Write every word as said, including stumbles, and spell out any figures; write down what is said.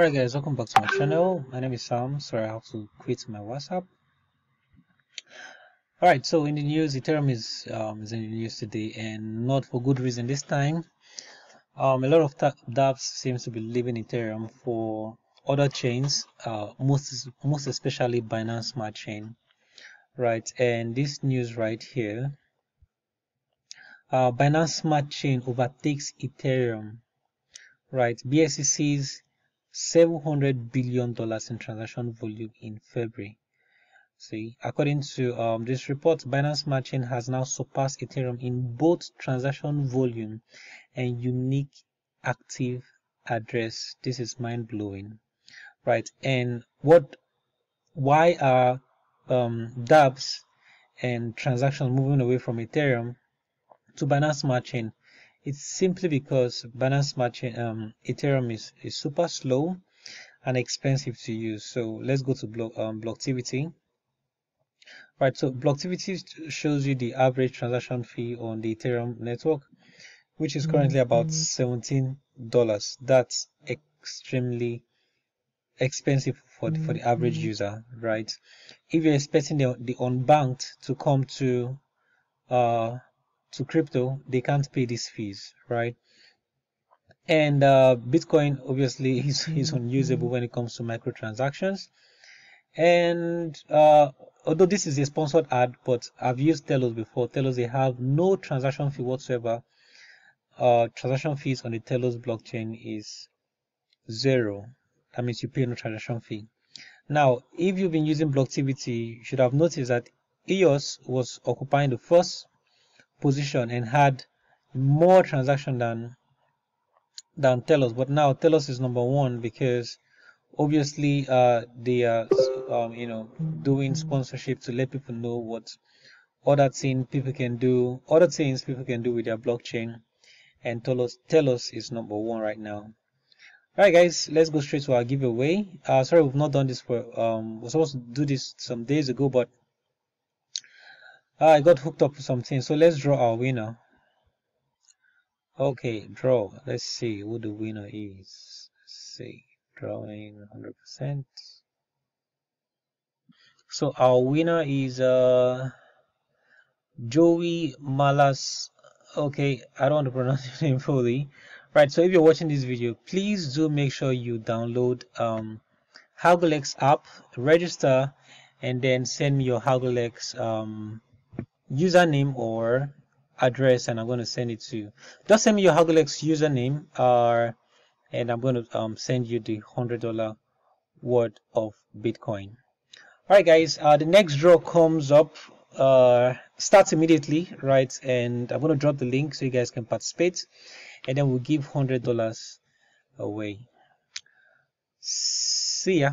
Alright guys, welcome back to my channel. My name is Sam. Sorry, I have to quit my WhatsApp. Alright, so in the news, Ethereum is, um, is in the news today, and not for good reason this time. Um, a lot of dApps seems to be leaving Ethereum for other chains, uh, most, most especially Binance Smart Chain. Right, and this news right here, uh, Binance Smart Chain overtakes Ethereum. Right, B S C sees seven hundred billion dollars in transaction volume in February. See, according to um, this report, Binance Smart Chain has now surpassed Ethereum in both transaction volume and unique active address. This is mind-blowing, right? And what, why are um, dApps and transactions moving away from Ethereum to Binance Smart Chain? It's simply because Binance Smart Chain, um, Ethereum is, is super slow and expensive to use. So let's go to block, um, Blocktivity. Right, so Blocktivity shows you the average transaction fee on the Ethereum network, which is currently about seventeen dollars. That's extremely expensive for the, for the average user, right? If you're expecting the, the unbanked to come to uh, to crypto, they can't pay these fees, right? And uh, Bitcoin obviously is, is unusable when it comes to microtransactions. And uh, although this is a sponsored ad, but I've used Telos before. Telos, they have no transaction fee whatsoever. Uh, transaction fees on the Telos blockchain is zero. That means you pay no transaction fee. Now, if you've been using Blocktivity, you should have noticed that E O S was occupying the first position and had more transaction than than Telos, but now Telos is number one because obviously uh, they are um, you know doing sponsorship to let people know what other thing people can do, other things people can do with their blockchain, and Telos Telos is number one right now. Alright guys, let's go straight to our giveaway. Uh, sorry, we've not done this for um, we're supposed to do this some days ago, but I got hooked up with something, so let's draw our winner. Okay, draw. Let's see who the winner is. Let's see, drawing one hundred percent. So our winner is uh, Joey Malas. Okay, I don't want to pronounce your name fully. Right, so if you're watching this video, please do make sure you download um, Hagglex app, register, and then send me your Hagglex um username or address, and I'm going to send it to you. Just send me your Hagglex username uh, and I'm going to um, send you the one hundred dollar worth of Bitcoin. Alright guys, uh, the next draw comes up, uh, starts immediately, right? And I'm going to drop the link so you guys can participate, and then we'll give one hundred dollars away. See ya.